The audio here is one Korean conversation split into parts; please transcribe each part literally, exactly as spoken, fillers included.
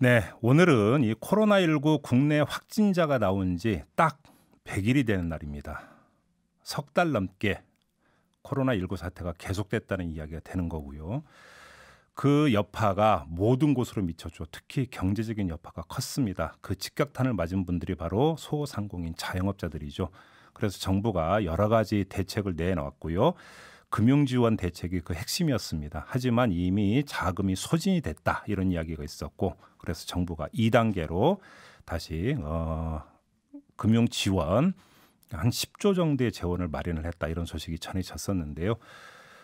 네, 오늘은 이 코로나십구 국내 확진자가 나온 지 딱 백 일이 되는 날입니다. 석 달 넘게 코로나십구 사태가 계속됐다는 이야기가 되는 거고요. 그 여파가 모든 곳으로 미쳤죠. 특히 경제적인 여파가 컸습니다. 그 직격탄을 맞은 분들이 바로 소상공인 자영업자들이죠. 그래서 정부가 여러 가지 대책을 내놓았고요. 금융지원 대책이 그 핵심이었습니다. 하지만 이미 자금이 소진이 됐다 이런 이야기가 있었고, 그래서 정부가 이 단계로 다시 어, 금융지원 한 십 조 정도의 재원을 마련을 했다 이런 소식이 전해졌었는데요.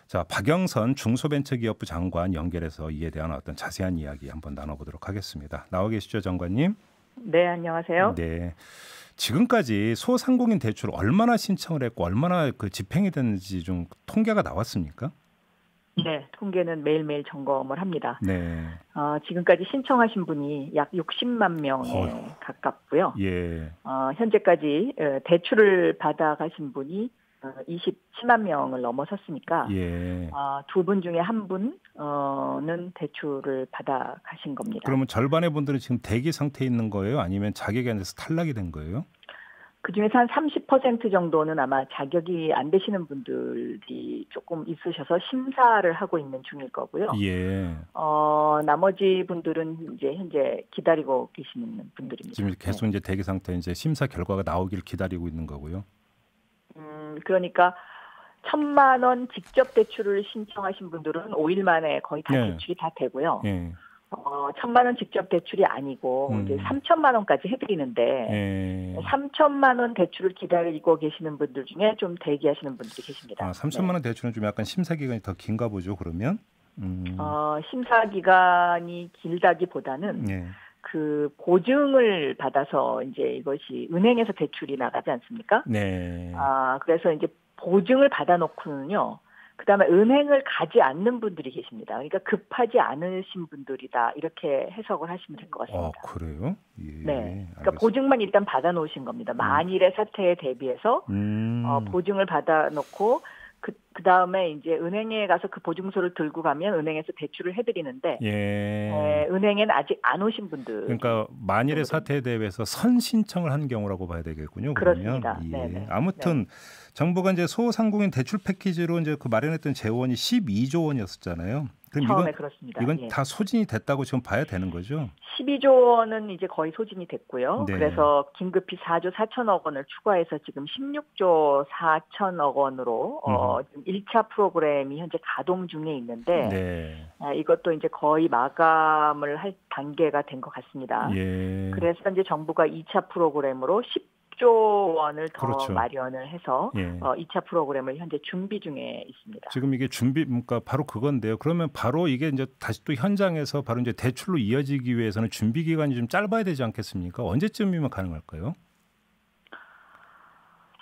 자, 박영선 중소벤처기업부 장관 연결해서 이에 대한 어떤 자세한 이야기 한번 나눠보도록 하겠습니다. 나와 계시죠, 장관님? 네, 안녕하세요. 네. 지금까지 소상공인 대출 얼마나 신청을 했고 얼마나 그 집행이 됐는지 좀 통계가 나왔습니까? 네, 통계는 매일매일 점검을 합니다. 네. 어, 지금까지 신청하신 분이 약 육십만 명에 어휴. 가깝고요. 예. 어, 현재까지 대출을 받아가신 분이 이십칠만 명을 넘어섰으니까 예. 어, 두 분 중에 한 분은 어, 대출을 받아 가신 겁니다. 그러면 절반의 분들은 지금 대기 상태에 있는 거예요? 아니면 자격이 안 돼서 탈락이 된 거예요? 그중에서 한 삼십 퍼센트 정도는 아마 자격이 안 되시는 분들이 조금 있으셔서 심사를 하고 있는 중일 거고요. 예. 어, 나머지 분들은 이제 현재 기다리고 계시는 분들입니다. 지금 계속 이제 대기 상태 이제 심사 결과가 나오길 기다리고 있는 거고요. 음, 그러니까 천만 원 직접 대출을 신청하신 분들은 오 일 만에 거의 다 네. 대출이 다 되고요. 네. 어, 천만 원 직접 대출이 아니고 음. 이제 삼천만 원까지 해드리는데 네. 삼천만 원 대출을 기다리고 계시는 분들 중에 좀 대기하시는 분들이 계십니다. 아, 삼천만 원 네. 대출은 좀 약간 심사 기간이 더 긴가 보죠, 그러면? 음. 어, 심사 기간이 길다기보다는. 네. 그 보증을 받아서 이제 이것이 은행에서 대출이 나가지 않습니까? 네. 아, 그래서 이제 보증을 받아놓고는요. 그다음에 은행을 가지 않는 분들이 계십니다. 그러니까 급하지 않으신 분들이다 이렇게 해석을 하시면 될 것 같습니다. 아, 그래요? 예, 네. 알겠습니다. 그러니까 보증만 일단 받아놓으신 겁니다. 만일의 사태에 대비해서 음. 어, 보증을 받아놓고. 그, 그 다음에 이제 은행에 가서 그 보증서를 들고 가면 은행에서 대출을 해드리는데 예. 에, 은행엔 아직 안 오신 분들. 그러니까 만일의 사태에 대비해서 선신청을 한 경우라고 봐야 되겠군요. 그러면. 그렇습니다. 예. 아무튼 네. 정부가 이제 소상공인 대출 패키지로 이제 그 마련했던 재원이 십이조 원이었었잖아요. 그럼 처음에 이건, 그렇습니다. 이건 예. 다 소진이 됐다고 지금 봐야 되는 거죠? 십이조 원은 이제 거의 소진이 됐고요. 네. 그래서 긴급히 사조 사천억 원을 추가해서 지금 십육조 사천억 원으로 음. 어, 지금 일 차 프로그램이 현재 가동 중에 있는데 네. 아, 이것도 이제 거의 마감을 할 단계가 된 것 같습니다. 예. 그래서 이제 정부가 이 차 프로그램으로 십조 원을 더 그렇죠. 마련을 해서 예. 어, 이 차 프로그램을 현재 준비 중에 있습니다. 지금 이게 준비, 그러니까 바로 그건데요. 그러면 바로 이게 이제 다시 또 현장에서 바로 이제 대출로 이어지기 위해서는 준비 기간이 좀 짧아야 되지 않겠습니까? 언제쯤이면 가능할까요?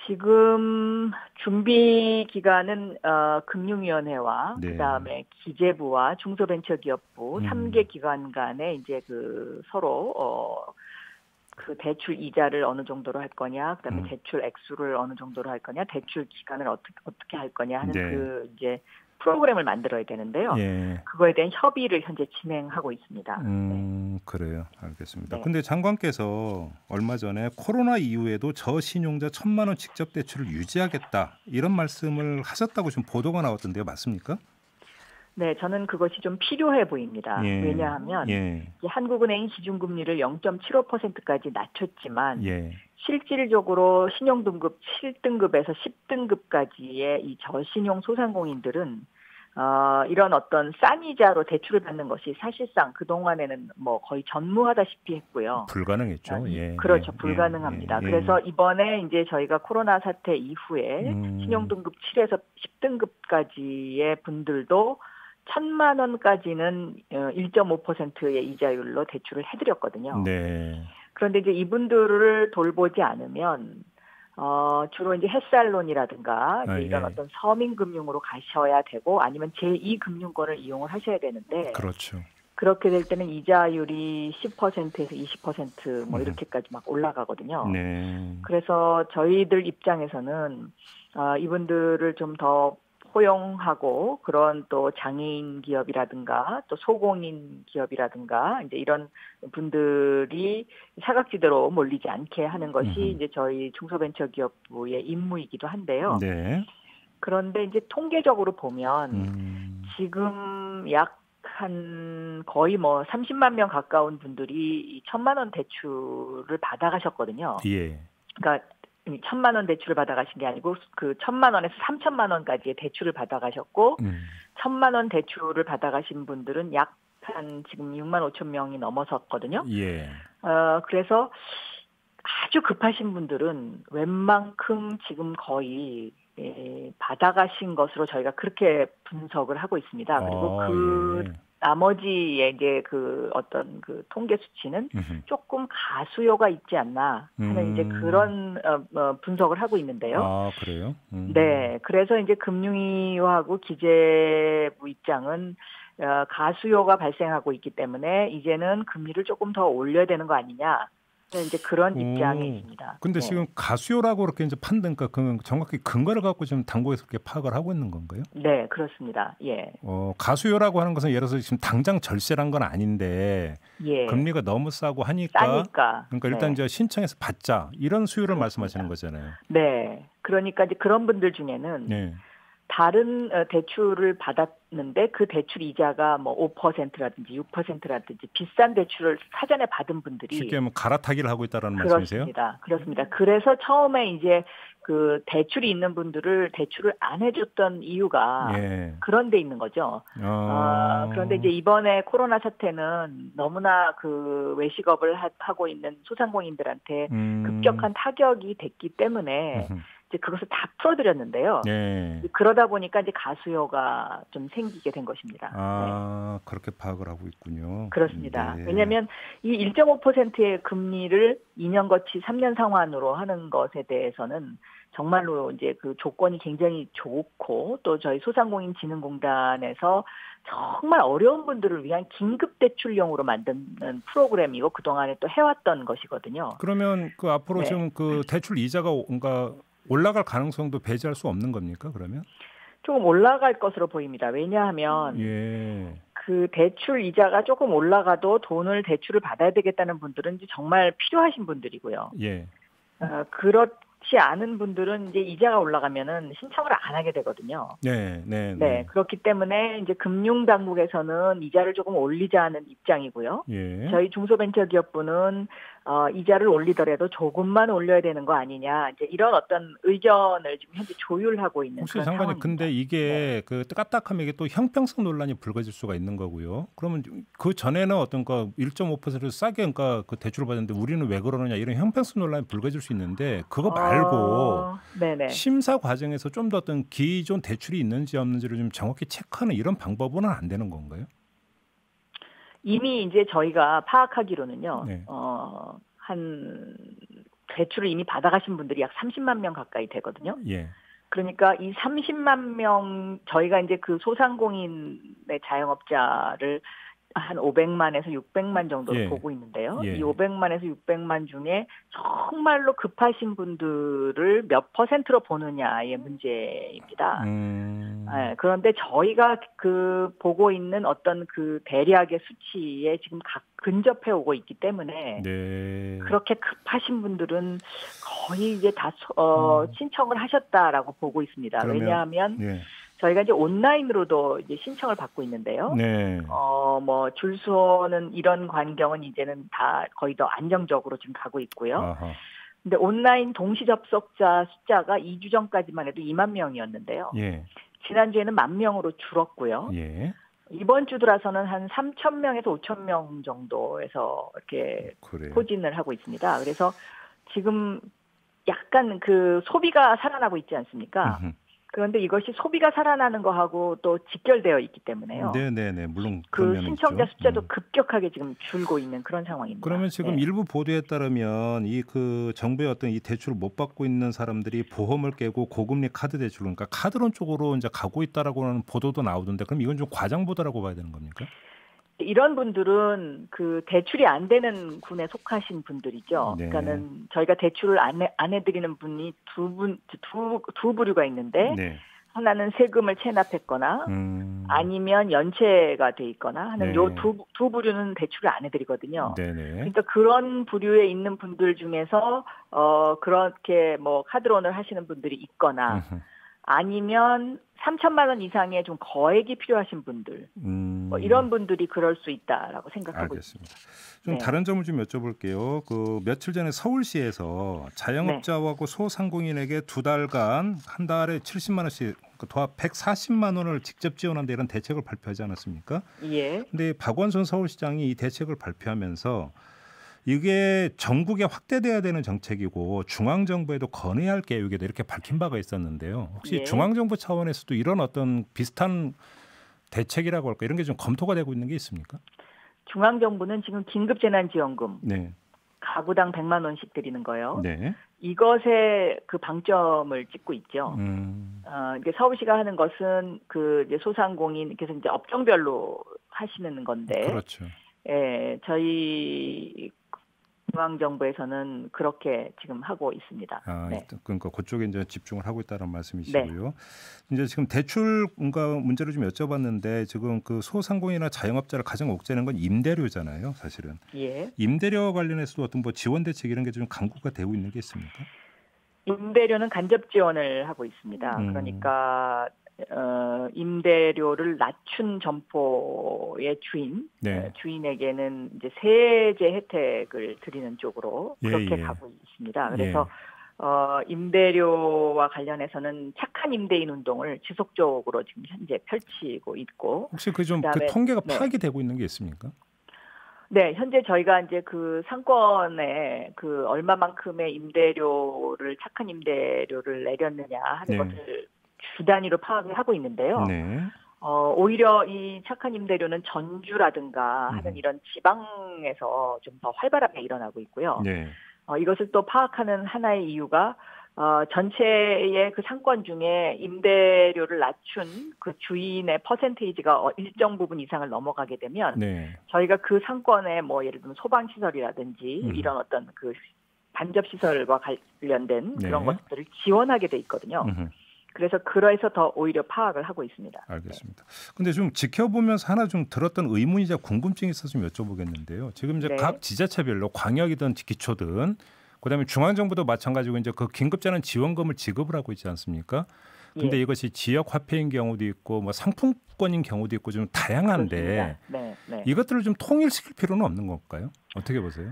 지금 준비 기간은 어, 금융위원회와 네. 그다음에 기재부와 중소벤처기업부 음. 삼 개 기관 간에 이제 그 서로 어, 그 대출 이자를 어느 정도로 할 거냐, 그다음에 음. 대출 액수를 어느 정도로 할 거냐, 대출 기간을 어떻게 어떻게 할 거냐 하는 네. 그 이제 프로그램을 만들어야 되는데요. 예. 그거에 대한 협의를 현재 진행하고 있습니다. 음, 네. 그래요, 알겠습니다. 그런데 네. 장관께서 얼마 전에 코로나 이후에도 저신용자 천만 원 직접 대출을 유지하겠다 이런 말씀을 하셨다고 지금 보도가 나왔던데요, 맞습니까? 네, 저는 그것이 좀 필요해 보입니다. 예. 왜냐하면 예. 한국은행이 기준금리를 영 점 칠오 퍼센트까지 낮췄지만 예. 실질적으로 신용등급 칠 등급에서 십 등급까지의 이 저신용 소상공인들은 어, 이런 어떤 싼 이자로 대출을 받는 것이 사실상 그동안에는 뭐 거의 전무하다시피 했고요. 불가능했죠. 예. 그렇죠. 불가능합니다. 예. 예. 그래서 이번에 이제 저희가 코로나 사태 이후에 음. 신용등급 칠에서 십 등급까지의 분들도 천만 원까지는 일 점 오 퍼센트의 이자율로 대출을 해드렸거든요. 네. 그런데 이제 이분들을 돌보지 않으면 어, 주로 이제 햇살론이라든가 이제 아, 이런 예. 어떤 서민금융으로 가셔야 되고 아니면 제이 금융권을 이용을 하셔야 되는데 그렇죠. 그렇게 될 때는 이자율이 십 퍼센트에서 이십 퍼센트 뭐 네. 이렇게까지 막 올라가거든요. 네. 그래서 저희들 입장에서는 어, 이분들을 좀 더 허용하고 그런 또 장애인 기업이라든가 또 소공인 기업이라든가 이제 이런 분들이 사각지대로 몰리지 않게 하는 것이 음. 이제 저희 중소벤처기업부의 임무이기도 한데요. 네. 그런데 이제 통계적으로 보면 음. 지금 약 한 거의 뭐 삼십만 명 가까운 분들이 천만 원 대출을 받아가셨거든요. 예. 그러니까 천만 원 대출을 받아가신 게 아니고 그 천만 원에서 삼천만 원까지의 대출을 받아가셨고 음. 천만 원 대출을 받아가신 분들은 약 한 지금 육만 오천 명이 넘어섰거든요. 예. 어 그래서 아주 급하신 분들은 웬만큼 지금 거의 예, 받아가신 것으로 저희가 그렇게 분석을 하고 있습니다. 그리고 아, 그 예. 나머지의 이제 그 어떤 그 통계 수치는 음흠. 조금 가수요가 있지 않나 하는 음. 이제 그런 어, 어, 분석을 하고 있는데요. 아 그래요? 음. 네, 그래서 이제 금융위하고 기재부 입장은 어, 가수요가 발생하고 있기 때문에 이제는 금리를 조금 더 올려야 되는 거 아니냐. 이제 그런 입장에 있습니다. 근데 네. 지금 가수요라고 이렇게 이제 판단, 그러니까 정확히 근거를 갖고 지금 당국에서 그렇게 파악을 하고 있는 건가요? 네, 그렇습니다. 예. 어, 가수요라고 하는 것은 예를 들어서 지금 당장 절세란 건 아닌데 예. 금리가 너무 싸고 하니까, 싸니까. 그러니까 일단 네. 이제 신청해서 받자 이런 수요를 그렇습니다. 말씀하시는 거잖아요. 네, 그러니까 이제 그런 분들 중에는. 네. 다른 대출을 받았는데 그 대출 이자가 뭐 오 퍼센트라든지 육 퍼센트라든지 비싼 대출을 사전에 받은 분들이 쉽게 뭐 갈아타기를 하고 있다라는 말씀이세요? 그렇습니다. 그렇습니다. 그래서 처음에 이제 그 대출이 있는 분들을 대출을 안 해줬던 이유가 예. 그런 데 있는 거죠. 어... 어, 그런데 이제 이번에 코로나 사태는 너무나 그 외식업을 하고 있는 소상공인들한테 음... 급격한 타격이 됐기 때문에 이제 그것을 다 풀어드렸는데요. 예. 그러다 보니까 이제 가수요가 좀 생기게 된 것입니다. 아, 네. 그렇게 파악을 하고 있군요. 그렇습니다. 네. 왜냐하면 이 일 점 오 퍼센트의 금리를 이 년 거치 삼 년 상환으로 하는 것에 대해서는 정말로 이제 그 조건이 굉장히 좋고 또 저희 소상공인진흥공단에서 정말 어려운 분들을 위한 긴급 대출용으로 만드는 프로그램이고 그 동안에 또 해왔던 것이거든요. 그러면 그 앞으로 네. 지금 그 대출 이자가 뭔가 올라갈 가능성도 배제할 수 없는 겁니까? 그러면 조금 올라갈 것으로 보입니다. 왜냐하면 예. 그 대출 이자가 조금 올라가도 돈을 대출을 받아야 되겠다는 분들은 정말 필요하신 분들이고요. 예. 어, 그렇지 않은 분들은 이제 이자가 올라가면은 신청을 안 하게 되거든요. 네, 네, 네. 네, 그렇기 때문에 이제 금융 당국에서는 이자를 조금 올리자는 입장이고요. 예. 저희 중소벤처기업부는 어, 이자를 올리더라도 조금만 올려야 되는 거 아니냐. 이제 이런 어떤 의견을 지금 현재 조율하고 있는 그런 상황입니다. 혹시 상관이 근데 이게 네. 그 까딱하면 이게 또 형평성 논란이 불거질 수가 있는 거고요. 그러면 그 전에는 어떤 거 일 점 오 퍼센트를 싸게 그러니까 그 대출을 받았는데 우리는 왜 그러느냐 이런 형평성 논란이 불거질 수 있는데 그거 말고 어, 심사 과정에서 좀 더 어떤 기존 대출이 있는지 없는지를 좀 정확히 체크하는 이런 방법은 안 되는 건가요? 이미 이제 저희가 파악하기로는요, 네. 어, 한, 대출을 이미 받아가신 분들이 약 삼십만 명 가까이 되거든요. 예. 그러니까 이 삼십만 명, 저희가 이제 그 소상공인의 자영업자를 한 오백만에서 육백만 정도로 예. 보고 있는데요. 예. 이 오백만에서 육백만 중에 정말로 급하신 분들을 몇 퍼센트로 보느냐의 문제입니다. 음... 네, 그런데 저희가 그 보고 있는 어떤 그 대략의 수치에 지금 각 근접해 오고 있기 때문에 네. 그렇게 급하신 분들은 거의 이제 다 어, 음... 신청을 하셨다라고 보고 있습니다. 그러면, 왜냐하면 예. 저희가 이제 온라인으로도 이제 신청을 받고 있는데요. 네. 어, 뭐, 줄 서는 이런 광경은 이제는 다 거의 더 안정적으로 지금 가고 있고요. 아하. 근데 온라인 동시 접속자 숫자가 이 주 전까지만 해도 이만 명이었는데요. 예. 지난주에는 만 명으로 줄었고요. 예. 이번 주 들어서는 한 삼천 명에서 오천 명 정도에서 이렇게 그래요. 포진을 하고 있습니다. 그래서 지금 약간 그 소비가 살아나고 있지 않습니까? 으흠. 그런데 이것이 소비가 살아나는 거하고 또 직결되어 있기 때문에요. 네네네. 물론 그 신청자 있죠. 숫자도 음. 급격하게 지금 줄고 있는 그런 상황입니다. 그러면 지금 네. 일부 보도에 따르면 이 그 정부의 어떤 이 대출을 못 받고 있는 사람들이 보험을 깨고 고금리 카드 대출 그러니까 카드론 쪽으로 이제 가고 있다라고 하는 보도도 나오던데 그럼 이건 좀 과장 보도라고 봐야 되는 겁니까? 이런 분들은 그 대출이 안 되는 군에 속하신 분들이죠. 네. 그러니까는 저희가 대출을 안 해, 안 해드리는 분이 두 분, 두, 두 부류가 있는데, 네. 하나는 세금을 체납했거나 음. 아니면 연체가 돼 있거나 하는 요 두 두 부류는 대출을 안 해드리거든요. 네네. 그러니까 그런 부류에 있는 분들 중에서 어 그렇게 뭐 카드론을 하시는 분들이 있거나 으흠. 아니면 삼천만 원 이상의 좀 거액이 필요하신 분들 음. 뭐 이런 분들이 그럴 수 있다라고 생각하고 알겠습니다. 있습니다. 좀 네. 다른 점을 좀 여쭤볼게요. 그 며칠 전에 서울시에서 자영업자하고 네. 소상공인에게 두 달간 한 달에 칠십만 원씩 도합 백사십만 원을 직접 지원한다 이런 대책을 발표하지 않았습니까? 예. 근데 박원순 서울시장이 이 대책을 발표하면서 이게 전국에 확대돼야 되는 정책이고 중앙정부에도 건의할 계획이다 이렇게 밝힌 바가 있었는데요. 혹시 예. 중앙정부 차원에서도 이런 어떤 비슷한 대책이라고 할까 이런 게 좀 검토가 되고 있는 게 있습니까? 중앙정부는 지금 긴급재난지원금 네. 가구당 백만 원씩 드리는 거요. 네. 이것에 그 방점을 찍고 있죠. 음. 어, 이제 서울시가 하는 것은 그 이제 소상공인 그래서 이제 업종별로 하시는 건데. 그렇죠. 예, 저희 중앙정부에서는 그렇게 지금 하고 있습니다. 아, 네. 그러니까 그쪽에 이제 집중을 하고 있다는 말씀이시고요. 네. 이제 지금 대출 문제를 좀 여쭤봤는데 지금 그 소상공인이나 자영업자를 가장 옥죄는 건 임대료잖아요, 사실은. 예. 임대료 관련해서도 어떤 뭐 지원 대책 이런 게 좀 강구가 되고 있는 게 있습니까? 임대료는 간접 지원을 하고 있습니다. 음. 그러니까. 어, 임대료를 낮춘 점포의 주인 네. 주인에게는 이제 세제 혜택을 드리는 쪽으로 그렇게 예, 예. 가고 있습니다. 그래서 예. 어, 임대료와 관련해서는 착한 임대인 운동을 지속적으로 지금 현재 펼치고 있고 혹시 그 좀 그 통계가 네. 파악이 되고 있는 게 있습니까? 네, 현재 저희가 이제 그 상권에 그 얼마만큼의 임대료를 착한 임대료를 내렸느냐 하는 네. 것을 주 단위로 파악을 하고 있는데요. 네. 어, 오히려 이 착한 임대료는 전주라든가 하는 음. 이런 지방에서 좀 더 활발하게 일어나고 있고요. 네. 어, 이것을 또 파악하는 하나의 이유가 어, 전체의 그 상권 중에 임대료를 낮춘 그 주인의 퍼센테이지가 일정 부분 이상을 넘어가게 되면 네. 저희가 그 상권에 뭐 예를 들면 소방시설이라든지 음. 이런 어떤 그 간접시설과 관련된 네. 그런 것들을 지원하게 돼 있거든요. 음흠. 그래서 그래서 더 오히려 파악을 하고 있습니다. 알겠습니다. 그런데 네. 좀 지켜보면서 하나 좀 들었던 의문이자 궁금증이 있어서 좀 여쭤보겠는데요. 지금 이제 네. 각 지자체별로 광역이든 기초든 그다음에 중앙정부도 마찬가지고 이제 그 긴급재난 지원금을 지급을 하고 있지 않습니까? 근데 예. 이것이 지역 화폐인 경우도 있고 뭐 상품권인 경우도 있고 좀 다양한데 네, 네. 이것들을 좀 통일시킬 필요는 없는 건가요? 어떻게 보세요?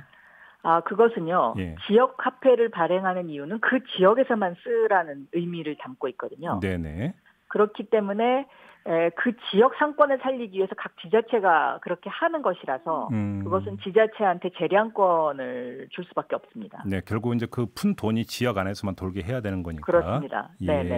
아, 그것은요. 예. 지역 화폐를 발행하는 이유는 그 지역에서만 쓰라는 의미를 담고 있거든요. 네네. 그렇기 때문에 에, 그 지역 상권을 살리기 위해서 각 지자체가 그렇게 하는 것이라서 음. 그것은 지자체한테 재량권을 줄 수밖에 없습니다. 네, 결국 이제 그 푼 돈이 지역 안에서만 돌게 해야 되는 거니까. 그렇습니다. 예, 네네.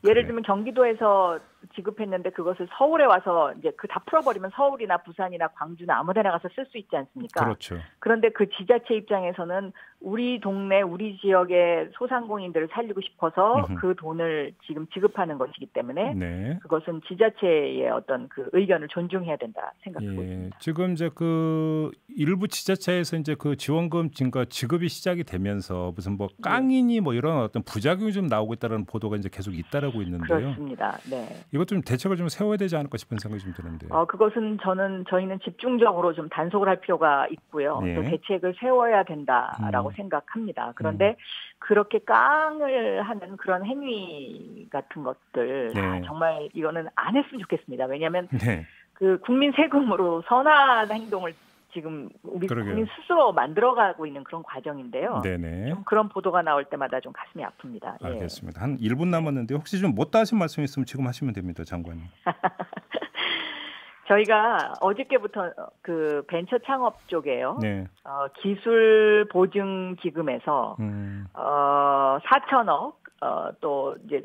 그래. 예를 들면 경기도에서 지급했는데 그것을 서울에 와서 이제 그 다 풀어버리면 서울이나 부산이나 광주나 아무데나 가서 쓸 수 있지 않습니까? 그렇죠. 그런데 그 지자체 입장에서는 우리 동네, 우리 지역의 소상공인들을 살리고 싶어서 음흠. 그 돈을 지금 지급하는 것이기 때문에 네. 그것은 지자체의 어떤 그 의견을 존중해야 된다 생각하고 예, 있습니다. 지금 이제 그 일부 지자체에서 이제 그 지원금 증가 지급이 시작이 되면서 무슨 뭐 깡이니 뭐 이런 어떤 부작용이 좀 나오고 있다는 보도가 이제 계속 잇따르고 있는데요. 그렇습니다. 네. 이것 좀 대책을 좀 세워야 되지 않을까 싶은 생각이 좀 드는데요. 어, 그것은 저는 저희는 집중적으로 좀 단속을 할 필요가 있고요. 예. 또 대책을 세워야 된다라고 음. 생각합니다. 그런데 음. 그렇게 깡을 하는 그런 행위 같은 것들 네. 아, 정말 이거는 안 했으면 좋겠습니다. 왜냐하면 네. 그 국민 세금으로 선한 행동을 지금 우리 그러게요. 국민 스스로 만들어가고 있는 그런 과정인데요. 네네. 좀 그런 보도가 나올 때마다 좀 가슴이 아픕니다. 알겠습니다. 예. 한 일 분 남았는데 혹시 좀 못다 하신 말씀 있으면 지금 하시면 됩니다, 장관님. 저희가 어저께부터 그 벤처 창업 쪽에요. 네. 어, 기술 보증 기금에서 음. 어, 사천억 어, 또 이제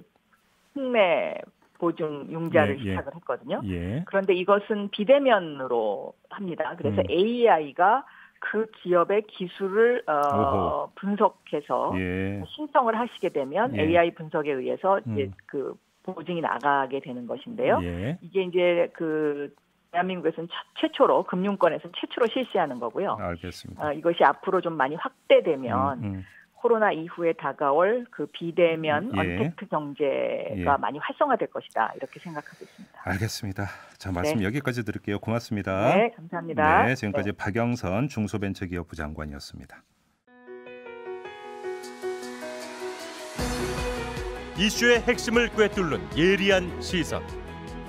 특례 보증 융자를 예, 예. 시작을 했거든요. 예. 그런데 이것은 비대면으로 합니다. 그래서 음. 에이아이가 그 기업의 기술을 어, 분석해서 예. 신청을 하시게 되면 예. 에이아이 분석에 의해서 이제 음. 그 보증이 나가게 되는 것인데요. 예. 이게 이제 그 대한민국에서는 최초로 금융권에서는 최초로 실시하는 거고요. 알겠습니다. 어, 이것이 앞으로 좀 많이 확대되면. 음, 음. 코로나 이후에 다가올 그 비대면 예. 언택트 경제가 예. 많이 활성화될 것이다. 이렇게 생각하고 있습니다. 알겠습니다. 자, 말씀 네. 여기까지 드릴게요. 고맙습니다. 네, 감사합니다. 네, 지금까지 네. 박영선 중소벤처기업부 장관이었습니다. 이슈의 핵심을 꿰뚫는 예리한 시선,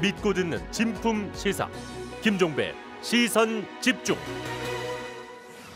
믿고 듣는 진품 시사, 김종배 시선집중.